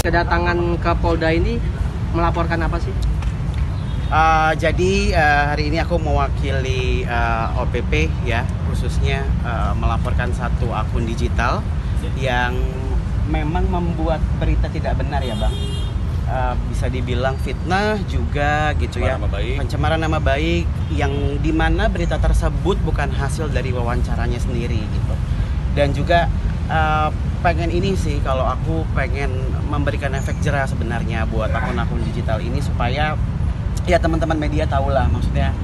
Kedatangan ke Polda ini melaporkan apa sih? Hari ini aku mewakili OPP ya, khususnya melaporkan satu akun digital yang memang membuat berita tidak benar ya Bang. Bisa dibilang fitnah juga gitu, pencemaran nama baik, yang dimana berita tersebut bukan hasil dari wawancaranya sendiri gitu. Dan juga pengen ini sih, kalau aku pengen memberikan efek jerah sebenarnya buat akun-akun digital ini, supaya ya teman-teman media tahulah, maksudnya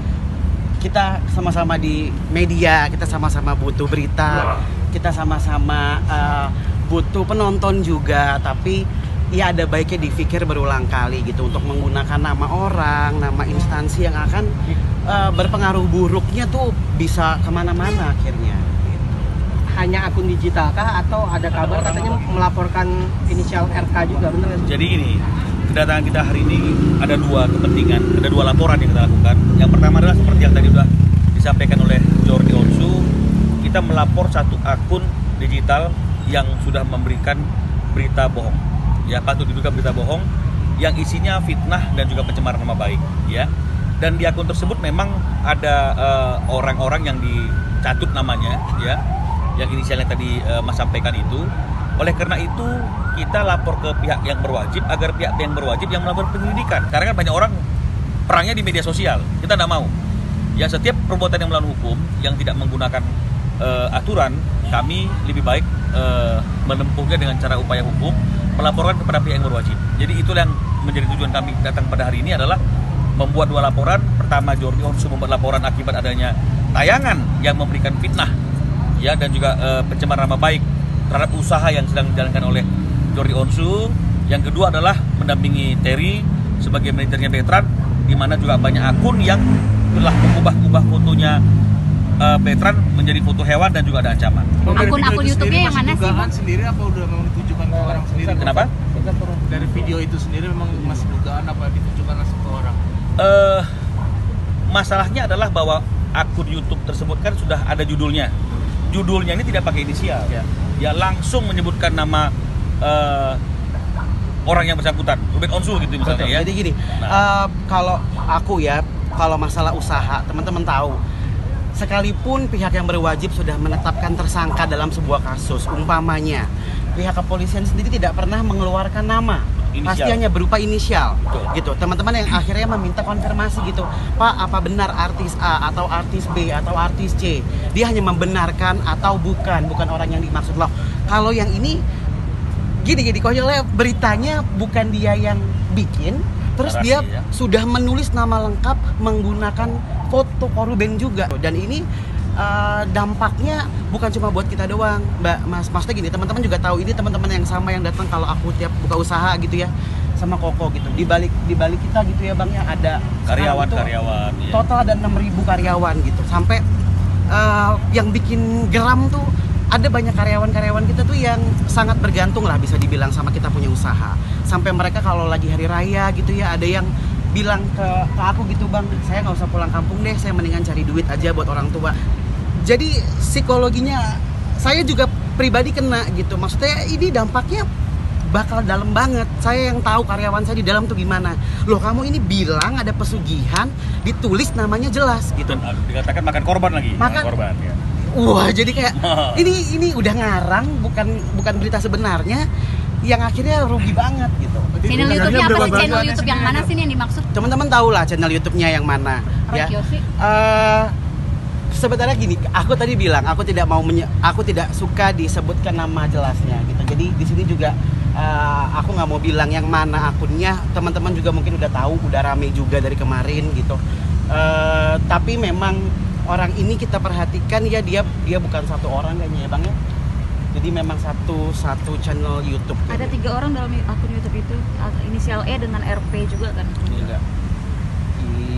kita sama-sama di media, kita sama-sama butuh berita, kita sama-sama butuh penonton juga, tapi ya ada baiknya dipikir berulang kali gitu, untuk menggunakan nama orang, nama instansi yang akan berpengaruh buruknya tuh bisa kemana-mana akhirnya gitu. Hanya akun digital kah, atau ada kabar katanya melaporkan inisial RK juga, bener ya? Jadi ini kedatangan kita hari ini ada dua kepentingan, ada dua laporan yang kita lakukan. Yang pertama adalah seperti yang tadi sudah disampaikan oleh Jordi Onsu, kita melapor satu akun digital yang sudah memberikan berita bohong, ya patut diduga berita bohong yang isinya fitnah dan juga pencemaran nama baik, ya. Dan di akun tersebut memang ada orang-orang yang dicatut namanya, ya, yang inisialnya tadi Mas sampaikan itu. Oleh karena itu kita lapor ke pihak yang berwajib, agar pihak yang berwajib yang melakukan penyelidikan. Karena kan banyak orang perangnya di media sosial, kita tidak mau. Ya, setiap perbuatan yang melawan hukum, yang tidak menggunakan aturan, kami lebih baik menempuhnya dengan cara upaya hukum, melaporkan kepada pihak yang berwajib. Jadi itulah yang menjadi tujuan kami datang pada hari ini, adalah membuat dua laporan. Pertama, Jordi Onsu membuat laporan akibat adanya tayangan yang memberikan fitnah, ya, dan juga pencemaran nama baik terhadap usaha yang sedang dijalankan oleh Jordi Onsu. Yang kedua adalah mendampingi Terry sebagai manajernya Petran, di mana juga banyak akun yang telah mengubah-ubah fotonya Petran menjadi foto hewan dan juga ada ancaman. Akun-akun YouTube-nya yang mana sih? Sendiri apa udah mau ditujukan ke orang sendiri? Kenapa? Dari video itu sendiri memang masih dugaan apa ditujukan langsung ke orang? Masalahnya adalah bahwa akun YouTube tersebut kan sudah ada judulnya. Judulnya ini tidak pakai inisial, ya. Dia langsung menyebutkan nama orang yang bersangkutan, Ruben Onsu gitu misalnya. Betul. Ya. Jadi gini, kalau aku ya, kalau masalah usaha, teman-teman tahu, sekalipun pihak yang berwajib sudah menetapkan tersangka dalam sebuah kasus, umpamanya pihak kepolisian sendiri tidak pernah mengeluarkan nama, inisial. Pasti hanya berupa inisial. Betul. Gitu. Teman-teman yang akhirnya meminta konfirmasi gitu, Pak, apa benar artis A atau artis B atau artis C? Dia hanya membenarkan atau bukan orang yang dimaksud loh. Kalau yang ini gini konyolnya, beritanya bukan dia yang bikin, terus dia sudah menulis nama lengkap menggunakan foto Ruben juga. Dan ini dampaknya bukan cuma buat kita doang, Mbak Mas. Maksudnya gini, teman-teman juga tahu, ini teman-teman yang sama yang datang kalau aku tiap buka usaha gitu ya, sama Koko gitu. Di balik kita gitu ya Bang ya, ada karyawan. Total ada 6.000 karyawan gitu. Sampai yang bikin geram tuh, ada banyak karyawan-karyawan kita tuh yang sangat bergantung lah bisa dibilang sama kita punya usaha. Sampai mereka kalau lagi hari raya gitu ya, ada yang bilang ke aku gitu, Bang, saya nggak usah pulang kampung deh, saya mendingan cari duit aja buat orang tua. Jadi psikologinya saya juga pribadi kena gitu. Maksudnya ini dampaknya bakal dalam banget. Saya yang tahu karyawan saya di dalam tuh gimana. Loh, kamu ini bilang ada pesugihan, ditulis namanya jelas gitu. Dikatakan makan korban lagi. Makan korban ya. Wah, jadi kayak ini udah ngarang, bukan berita sebenarnya, yang akhirnya rugi banget gitu. Channel YouTube-nya apa sih? Channel YouTube yang mana sih yang dimaksud? Teman-teman tahu lah channel YouTube-nya yang mana ya. Sebenarnya gini, aku tadi bilang aku tidak suka disebutkan nama jelasnya gitu. Jadi di sini juga aku nggak mau bilang yang mana akunnya. Teman-teman juga mungkin udah tahu, udah rame juga dari kemarin gitu. Tapi memang orang ini kita perhatikan ya, dia bukan satu orang kayaknya ya Bang ya. Jadi memang satu channel YouTube. Ada 3 orang dalam akun YouTube itu, inisial E dengan RP juga kan? Iya.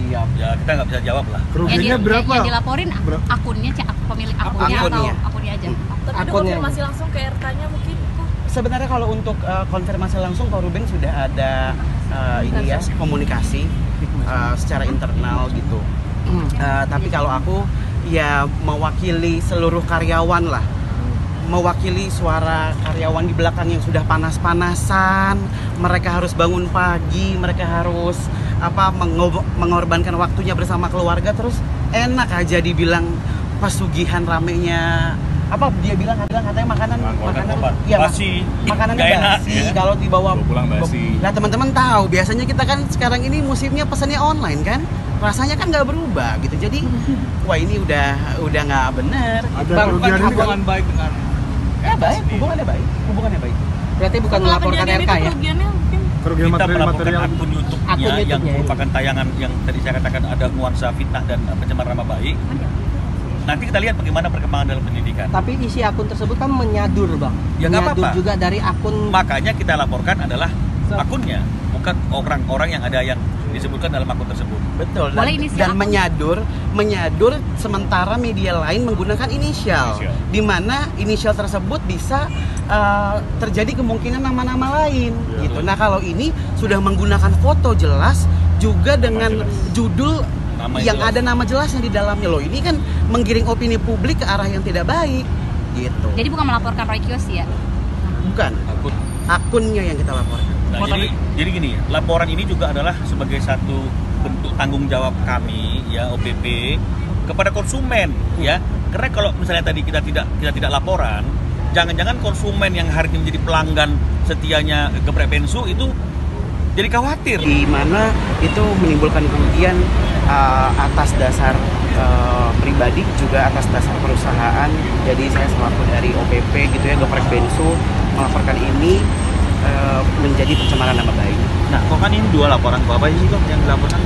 Iya, ya, kita nggak bisa jawab lah. Kerugiannya berapa? Yang dilaporin akunnya, pemilik akunnya atau akunnya aja? Tapi ada konfirmasi langsung ke RK-nya mungkin? Sebenarnya kalau untuk konfirmasi langsung, Pak Ruben sudah ada komunikasi secara internal gitu. Tapi kalau aku ya mewakili seluruh karyawan lah. mewakili suara karyawan di belakang yang sudah panas-panasan. Mereka harus bangun pagi, mereka harus mengorbankan waktunya bersama keluarga, terus enak aja dibilang pesugihan ramenya. Apa dia bilang katanya makanan ya, basi, makanannya basi ya. Kalau dibawa pulang basi. Nah, teman-teman tahu biasanya kita kan sekarang ini musimnya pesannya online kan, rasanya kan nggak berubah gitu. Jadi wah ini udah nggak bener. Bahkan hubungan baik dengan ya baik, hubungannya baik. Berarti bukan melaporkan RK ya. Kerugian material akun YouTube-nya yang merupakan tayangan yang tadi saya katakan ada nuansa fitnah dan pencemaran nama baik. Nanti kita lihat bagaimana perkembangan dalam pendidikan. Tapi isi akun tersebut kan menyadur, Bang. Ya nggak apa-apa. Juga dari akun. Makanya kita laporkan adalah akunnya, bukan orang-orang yang ada yang disebutkan dalam akun tersebut. Betul. Dan menyadur sementara media lain menggunakan inisial. Di mana inisial tersebut bisa terjadi kemungkinan nama-nama lain. Ya, gitu. Nah, kalau ini sudah menggunakan foto jelas juga dengan judul yang jelas. Ada nama jelasnya di dalamnya loh. Ini kan menggiring opini publik ke arah yang tidak baik gitu. Jadi bukan melaporkan Roy Kiyoshi ya? Bukan, akunnya yang kita laporkan. Nah, jadi gini, laporan ini juga adalah sebagai satu bentuk tanggung jawab kami ya OPP kepada konsumen ya. Karena kalau misalnya tadi kita tidak laporan, jangan-jangan konsumen yang hari ini menjadi pelanggan setianya Geprek Bensu itu jadi khawatir. Di mana itu menimbulkan kerugian atas dasar pribadi juga atas dasar perusahaan. Jadi saya selaku dari OPP gitu ya, Geprek Bensu melaporkan ini menjadi pencemaran nama baik. Nah, kok kan ini dua laporan, apa sih kok yang dilaporkan?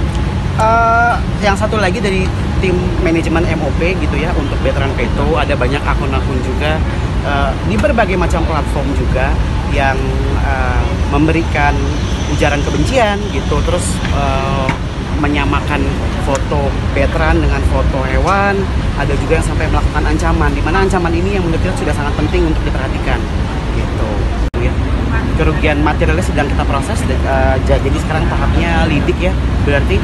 Yang satu lagi dari tim manajemen MOP gitu ya untuk Petran Petro, ada banyak akun-akun juga di berbagai macam platform juga yang memberikan ujaran kebencian gitu, terus menyamakan foto Petran dengan foto hewan. Ada juga yang sampai melakukan ancaman, di mana ancaman ini yang menurut kita sudah sangat penting untuk diperhatikan gitu ya. Kerugian materialnya sedang kita proses, jadi sekarang tahapnya lidik ya. Berarti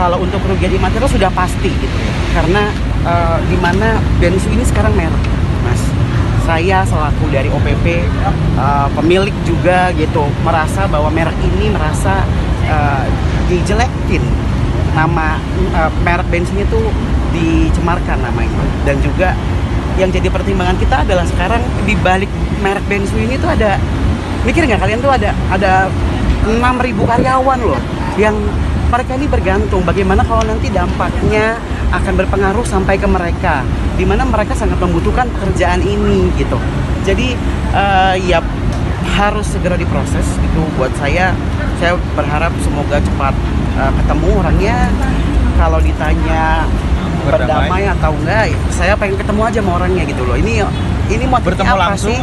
kalau untuk kerugian material sudah pasti gitu ya, karena di mana Bensu ini sekarang merek, Mas. Saya selaku dari OPP pemilik juga gitu, merasa bahwa merek ini merasa dijelekin, nama merek bensinnya tuh dicemarkan namanya. Dan juga yang jadi pertimbangan kita adalah sekarang di balik merek Bensu ini tuh ada, mikir nggak kalian tuh ada 6.000 karyawan loh yang mereka ini bergantung, bagaimana kalau nanti dampaknya akan berpengaruh sampai ke mereka, di mana mereka sangat membutuhkan pekerjaan ini gitu. Jadi ya harus segera diproses itu. Buat saya berharap semoga cepat ketemu orangnya. Kalau ditanya berdamai atau enggak, saya pengen ketemu aja sama orangnya gitu loh. Ini motifnya apa sih?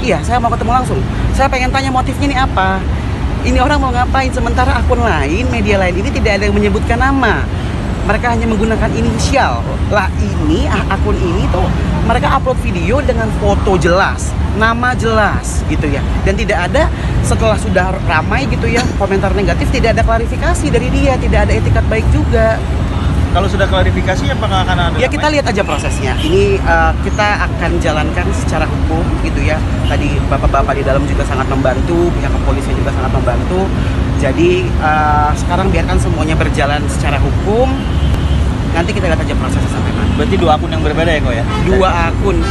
Iya, saya mau ketemu langsung. Saya pengen tanya motifnya ini apa? Ini orang mau ngapain? Sementara akun lain, media lain ini tidak ada yang menyebutkan nama. Mereka hanya menggunakan inisial. Lah ini, akun ini tuh mereka upload video dengan foto jelas, nama jelas gitu ya. Dan tidak ada, setelah sudah ramai gitu ya, komentar negatif, tidak ada klarifikasi dari dia, tidak ada etikat baik juga. Kalau sudah klarifikasi apakah akan ada? Ya kita lihat aja prosesnya. Ini kita akan jalankan secara hukum gitu ya. Tadi bapak-bapak di dalam juga sangat membantu, pihak kepolisian juga sangat membantu. Jadi sekarang biarkan semuanya berjalan secara hukum. Nanti kita lihat aja prosesnya sampai mana. Berarti dua akun yang berbeda ya kok ya?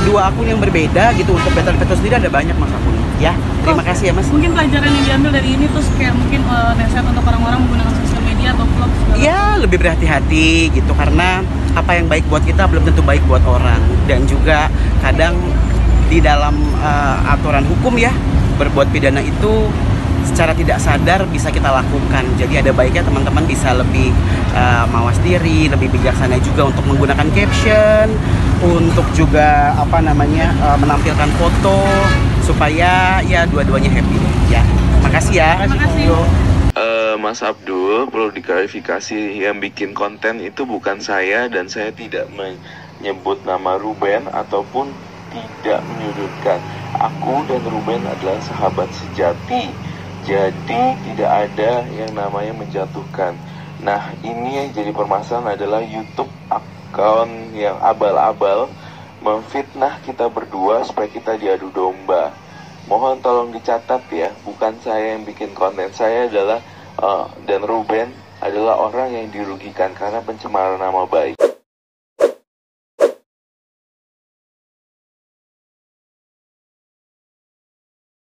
Dua akun yang berbeda gitu. Untuk Petran sendiri ada banyak mas akun. Ya, terima kasih ya mas. Mungkin pelajaran yang diambil dari ini terus kayak mungkin nasihat untuk orang-orang menggunakan sosial media atau vlog. Ya lebih berhati-hati gitu, karena apa yang baik buat kita belum tentu baik buat orang. Dan juga kadang di dalam aturan hukum ya, berbuat pidana itu secara tidak sadar bisa kita lakukan. Jadi ada baiknya teman-teman bisa lebih mawas diri, lebih bijaksana juga untuk menggunakan caption, untuk juga menampilkan foto, supaya ya dua-duanya happy ya. Makasih ya. Terima kasih. Mas Abdul, perlu diklarifikasi, yang bikin konten itu bukan saya, dan saya tidak menyebut nama Ruben ataupun tidak menyudutkan. Aku dan Ruben adalah sahabat sejati, jadi tidak ada yang namanya menjatuhkan. Nah, ini yang jadi permasalahan adalah YouTube akun yang abal-abal memfitnah kita berdua supaya kita diadu domba. Mohon tolong dicatat ya, bukan saya yang bikin konten. Saya adalah dan Ruben adalah orang yang dirugikan karena pencemaran nama baik.